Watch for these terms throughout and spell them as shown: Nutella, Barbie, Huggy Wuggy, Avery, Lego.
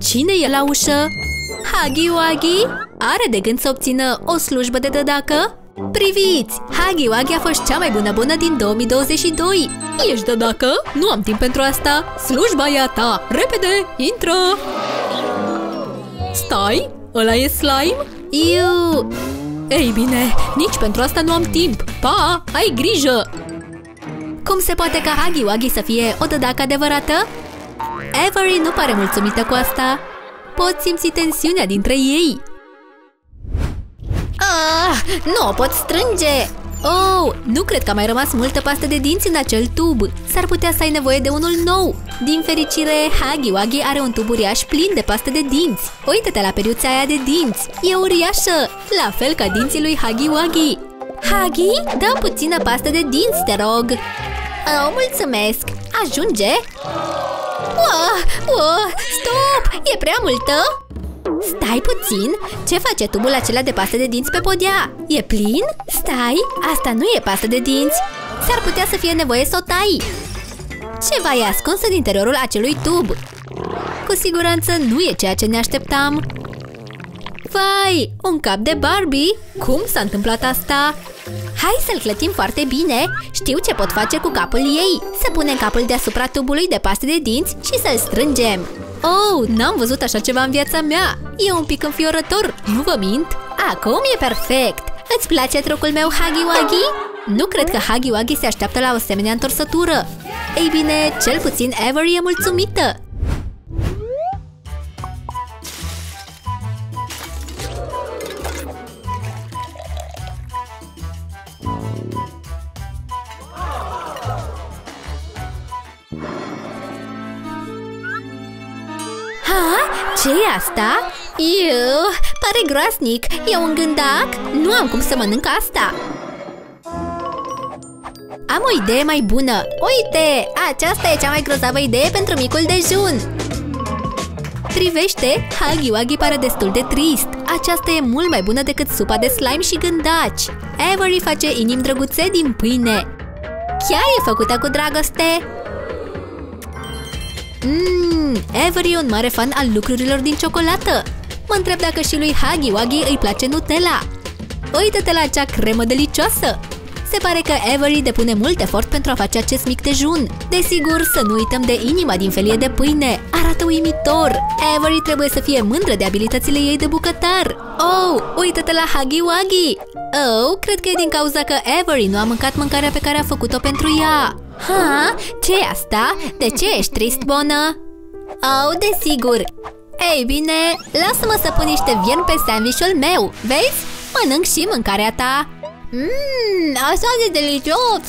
Cine e la ușă? Huggy Wuggy are de gând să obțină o slujbă de dădacă? Priviți! Huggy Wuggy a fost cea mai bună bună din 2022! Ești dădacă? Nu am timp pentru asta! Slujba e a ta! Repede! Intră! Stai! Ăla e slime? Iu! Ei bine, nici pentru asta nu am timp! Pa! Ai grijă! Cum se poate ca Huggy Wuggy să fie o dădacă adevărată? Avery nu pare mulțumită cu asta. Pot simți tensiunea dintre ei. Ah, nu o pot strânge! Oh, nu cred că a mai rămas multă pastă de dinți în acel tub. S-ar putea să ai nevoie de unul nou. Din fericire, Huggy Wuggy are un tub uriaș plin de pastă de dinți. Uită-te la periuța aia de dinți. E uriașă, la fel ca dinții lui Huggy Wuggy. Huggy, dă puțină pastă de dinți, te rog. Oh, mulțumesc! Ajunge! Stop! E prea multă? Stai puțin! Ce face tubul acela de pastă de dinți pe podea? E plin? Stai! Asta nu e pastă de dinți! S-ar putea să fie nevoie să o tai! Ceva e ascuns în interiorul acelui tub! Cu siguranță nu e ceea ce ne așteptam! Vai! Un cap de Barbie? Cum s-a întâmplat asta? Hai să-l clătim foarte bine! Știu ce pot face cu capul ei! Să punem capul deasupra tubului de paste de dinți și să-l strângem! Oh, n-am văzut așa ceva în viața mea! E un pic înfiorător, nu vă mint! Acum e perfect! Îți place trucul meu, Huggy Wuggy? Nu cred că Huggy Wuggy se așteaptă la o asemenea întorsătură! Ei bine, cel puțin Avery e mulțumită! Ce e asta? Iu, pare groaznic! E un gândac? Nu am cum să mănânc asta! Am o idee mai bună! Uite! Aceasta e cea mai grozavă idee pentru micul dejun! Privește! Huggy Wuggy pare destul de trist! Aceasta e mult mai bună decât supa de slime și gândaci! Avery face inimi drăguțe din pâine! Chiar e făcută cu dragoste! Avery e un mare fan al lucrurilor din ciocolată. Mă întreb dacă și lui Huggy Wuggy îi place Nutella. Uită-te la acea cremă delicioasă! Se pare că Avery depune mult efort pentru a face acest mic dejun. Desigur, să nu uităm de inima din felie de pâine. Arată uimitor! Avery trebuie să fie mândră de abilitățile ei de bucătar. Oh, uită-te la Huggy Wuggy! Oh, cred că e din cauza că Avery nu a mâncat mâncarea pe care a făcut-o pentru ea. Ha? Ce e asta? De ce ești trist, Bona? Oh, desigur! Ei bine, lasă-mă să pun niște vierni pe sandvișul meu! Vezi? Mănânc și mâncarea ta! Așa de delicios!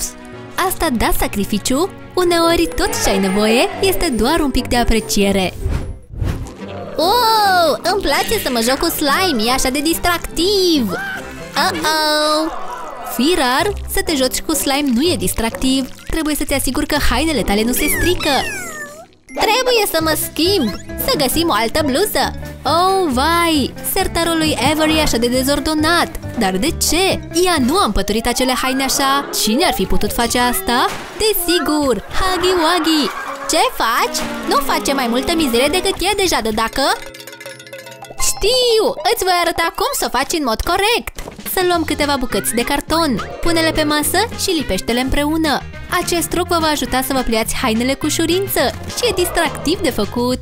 Asta da sacrificiu? Uneori tot ce ai nevoie este doar un pic de apreciere! Wow! Îmi place să mă joc cu slime, e așa de distractiv! Oh-oh! Fii rar, să te joci cu slime nu e distractiv! Trebuie să te asiguri că hainele tale nu se strică! Trebuie să mă schimb! Să găsim o altă bluză! Oh, vai! Sertarul lui Avery e așa de dezordonat! Dar de ce? Ea nu a împăturit acele haine așa! Cine ar fi putut face asta? Desigur! Huggy Wuggy! Ce faci? Nu face mai multă mizerie decât e deja dădacă? Știu! Îți voi arăta cum să o faci în mod corect! Să luăm câteva bucăți de carton, pune-le pe masă și lipește-le împreună. Acest truc vă va ajuta să vă pliați hainele cu ușurință și e distractiv de făcut.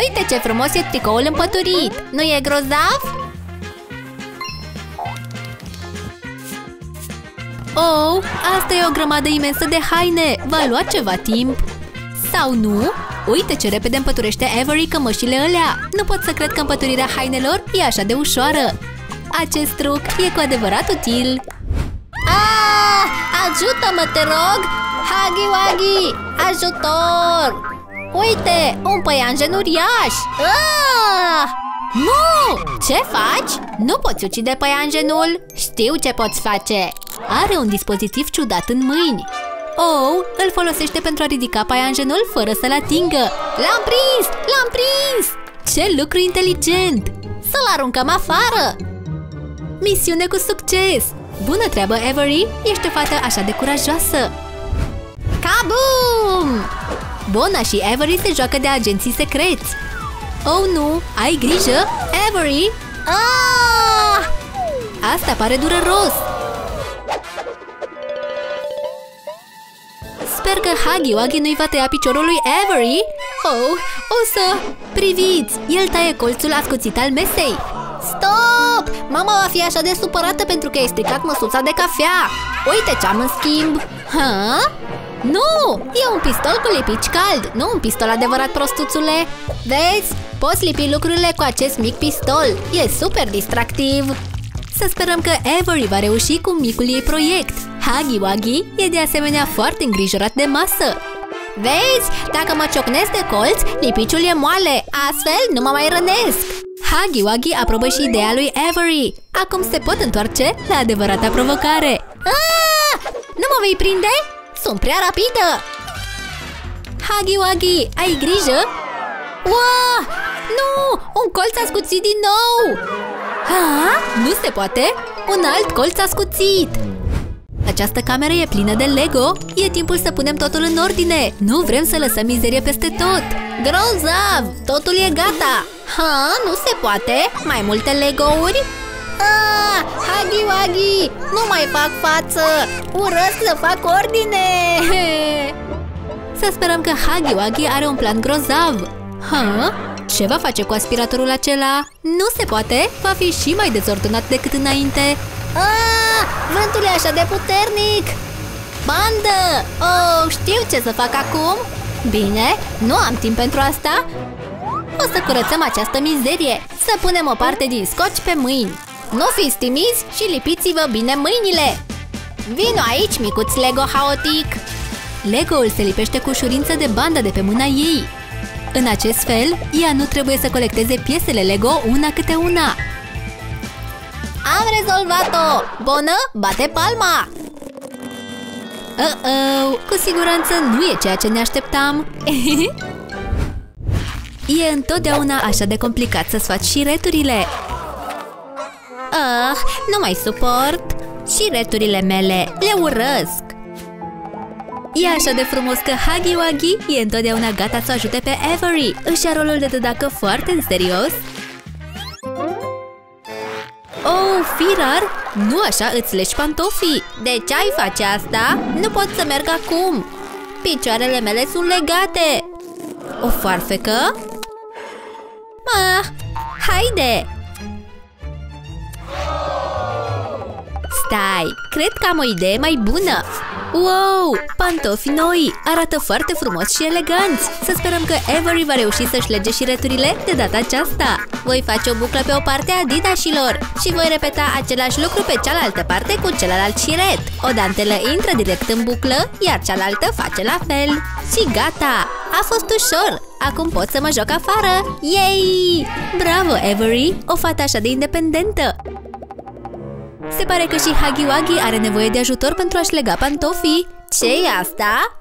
Uite ce frumos e tricoul împăturit! Nu e grozav? Oh, asta e o grămadă imensă de haine! Va lua ceva timp! Sau nu? Uite ce repede împăturește Avery cămășile alea! Nu pot să cred că împăturirea hainelor e așa de ușoară! Acest truc e cu adevărat util! Ah! Ajută-mă, te rog! Huggy Wuggy! Ajutor! Uite! Un păianjen uriaș! Ah! Nu! Ce faci? Nu poți ucide păianjenul! Știu ce poți face! Are un dispozitiv ciudat în mâini! Oh! Îl folosește pentru a ridica păianjenul fără să-l atingă! L-am prins! L-am prins! Ce lucru inteligent! Să-l aruncăm afară! Misiune cu succes! Bună treabă, Avery! Ești o fată așa de curajoasă! Kabum! Bona și Avery se joacă de agenții secreți. Oh, nu! Ai grijă, Avery! Ah! Asta pare dureros! Sper că Huggy Wuggy nu-i va tăia piciorul lui Avery! Oh, o să... Priviți! El taie colțul ascuțit al mesei! Stop! Mama va fi așa de supărată pentru că ai stricat măsuța de cafea! Uite ce am în schimb! Ha? Nu! E un pistol cu lipici cald, nu un pistol adevărat, prostuțule! Vezi? Poți lipi lucrurile cu acest mic pistol! E super distractiv! Să sperăm că Avery va reuși cu micul ei proiect! Huggy Wuggy e de asemenea foarte îngrijorat de masă! Vezi? Dacă mă ciocnesc de colț, lipiciul e moale, astfel nu mă mai rănesc! Huggy Wuggy aprobă și ideea lui Avery! Acum se pot întoarce la adevărata provocare! Aaaa! Nu mă vei prinde? Sunt prea rapidă! Huggy Wuggy, ai grijă? Wow! Nu! Un colț ascuțit din nou! Ha? Nu se poate? Un alt colț ascuțit! Această cameră e plină de Lego! E timpul să punem totul în ordine! Nu vrem să lăsăm mizerie peste tot! Grozav! Totul e gata! Ha? Nu se poate? Mai multe Lego-uri? Ah, Huggy Wuggy! Nu mai fac față! Urăsc să fac ordine! Să sperăm că Huggy Wuggy are un plan grozav! Ha? Ce va face cu aspiratorul acela? Nu se poate! Va fi și mai dezordonat decât înainte! Ah, vântul e așa de puternic! Bandă! Oh, știu ce să fac acum! Bine, nu am timp pentru asta! O să curățăm această mizerie! Să punem o parte din scoci pe mâini! Nu fiți timizi și lipiți-vă bine mâinile! Vino aici, micuț Lego haotic! Lego-ul se lipește cu ușurință de bandă de pe mâna ei! În acest fel, ea nu trebuie să colecteze piesele Lego una câte una! Am rezolvat-o! Bună, bate palma! Oh-oh, cu siguranță nu e ceea ce ne așteptam! E întotdeauna așa de complicat să-ți faci și returile! Ah, nu mai suport! Și returile mele le urăsc! E așa de frumos că Huggy Wuggy e întotdeauna gata să ajute pe Avery! Își ia rolul de dădacă foarte în serios! Oh, Firar! Nu așa îți legi pantofii! De ce ai face asta? Nu pot să merg acum! Picioarele mele sunt legate! O farfecă? Ah, haide! Stai, cred că am o idee mai bună! Wow, pantofi noi! Arată foarte frumos și eleganți! Să sperăm că Avery va reuși să-și lege și returile de data aceasta! Voi face o buclă pe o parte a didașilor și voi repeta același lucru pe cealaltă parte cu celălalt șiret! O dantelă intră direct în buclă, iar cealaltă face la fel! Și gata! A fost ușor! Acum pot să mă joc afară! Yay! Bravo, Avery! O fată așa de independentă! Se pare că și Huggy Wuggy are nevoie de ajutor pentru a-și lega pantofii. Ce-i asta?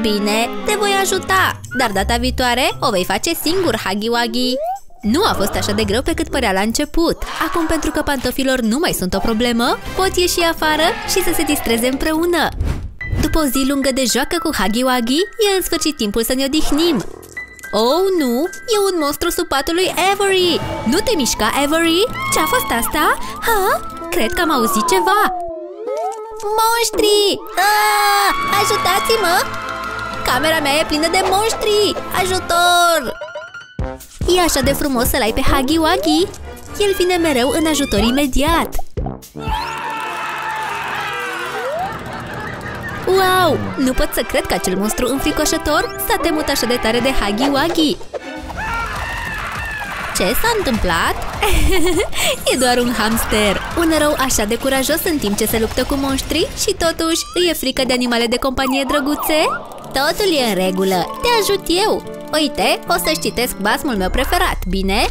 Bine, te voi ajuta, dar data viitoare o vei face singur, Huggy Wuggy. Nu a fost așa de greu pe cât părea la început. Acum, pentru că pantofilor nu mai sunt o problemă, pot ieși afară și să se distreze împreună. După o zi lungă de joacă cu Huggy Wuggy, e în sfârșit timpul să ne odihnim. Oh, nu! E un monstru sub patul lui Avery! Nu te mișca, Avery! Ce-a fost asta? Ha? Cred că am auzit ceva! Monștri! Ajutați-mă! Camera mea e plină de monștri! Ajutor! E așa de frumos să-l ai pe Huggy Wuggy! El vine mereu în ajutor imediat! Wow! Nu pot să cred că acel monstru înfricoșător s-a temut așa de tare de Huggy Wuggy! Ce s-a întâmplat? E doar un hamster! Un erou așa de curajos în timp ce se luptă cu monștri și totuși îi e frică de animale de companie drăguțe? Totul e în regulă! Te ajut eu! Uite, o să-și citesc basmul meu preferat, bine?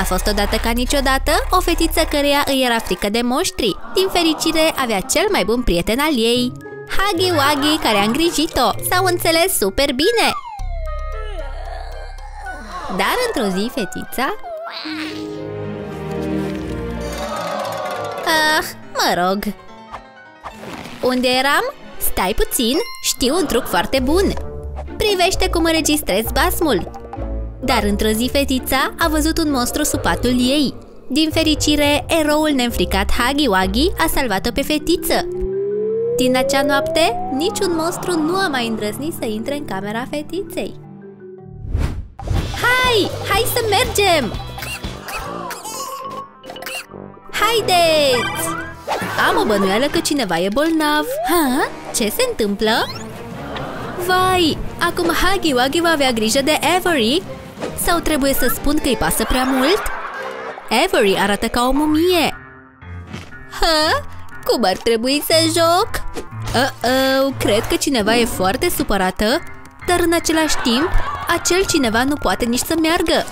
A fost odată ca niciodată o fetiță căreia îi era frică de monștri. Din fericire, avea cel mai bun prieten al ei, Huggy Wuggy, care a îngrijit-o. S-au înțeles super bine! Dar într-o zi, fetița... Ah, mă rog... Unde eram? Stai puțin, știu un truc foarte bun! privește cum înregistrezi basmul. Dar într-o zi fetița a văzut un monstru sub patul ei. Din fericire, eroul neînfricat Huggy Wuggy a salvat-o pe fetiță. Din acea noapte, niciun monstru nu a mai îndrăznit să intre în camera fetiței. Hai! Hai să mergem! Haideți! Am o bănuială că cineva e bolnav. Ha? Ce se întâmplă? Vai! Acum Huggy Wuggy va avea grijă de Avery? Sau trebuie să spun că îi pasă prea mult? Avery arată ca o mumie. Ha? Cum ar trebui să joc? Cred că cineva e foarte supărată. Dar în același timp, acel cineva nu poate nici să meargă.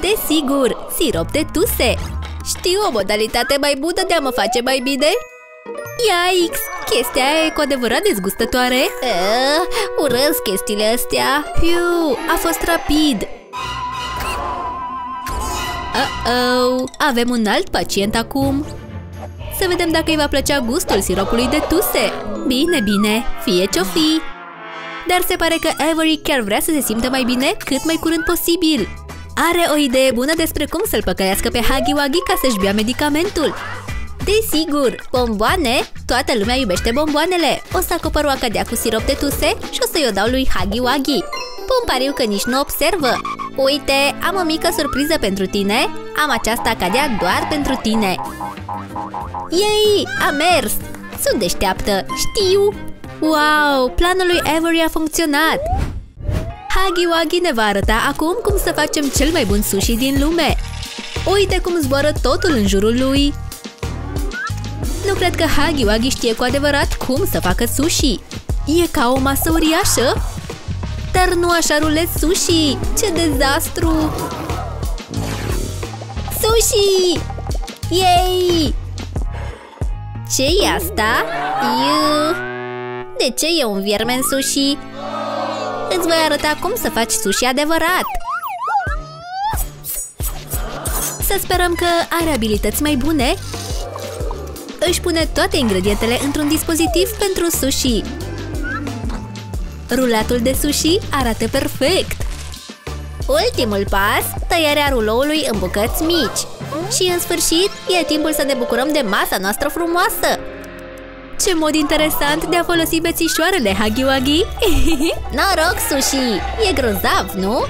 Desigur, sirop de tuse. Știu o modalitate mai bună de a mă face mai bine? Iaiks! Chestia aia e cu adevărat dezgustătoare. Urăsc chestiile astea. Piu, a fost rapid. Avem un alt pacient acum. Să vedem dacă îi va plăcea gustul siropului de tuse. Bine, bine, fie ce-o fi. Dar se pare că Avery chiar vrea să se simtă mai bine cât mai curând posibil. Are o idee bună despre cum să-l păcălească pe Huggy Wuggy ca să-și bea medicamentul. Desigur, bomboane? Toată lumea iubește bomboanele. O să acopăr o cadea cu sirop de tuse și o să-i o dau lui Huggy Wuggy. Pun pariu că nici nu observă. Uite, am o mică surpriză pentru tine. Am această cadea doar pentru tine. Ei, a mers! Sunt deșteaptă, știu! Wow, planul lui Avery a funcționat! Huggy Wuggy ne va arăta acum cum să facem cel mai bun sushi din lume. Uite cum zboară totul în jurul lui. Nu cred că Huggy Wuggy știe cu adevărat cum să facă sushi. E ca o masă uriașă. Dar nu așa rulez sushi! Ce dezastru! Sushi! Yay! Ce e asta? Iu! De ce e un vierme în sushi? Îți voi arăta cum să faci sushi adevărat! Să sperăm că are abilități mai bune. Își pune toate ingredientele într-un dispozitiv pentru sushi. Rulatul de sushi arată perfect! Ultimul pas, tăiarea ruloului în bucăți mici. Și în sfârșit, e timpul să ne bucurăm de masa noastră frumoasă! Ce mod interesant de a folosi bețișoarele, Huggy Wuggy! Noroc, sushi! E grozav, nu?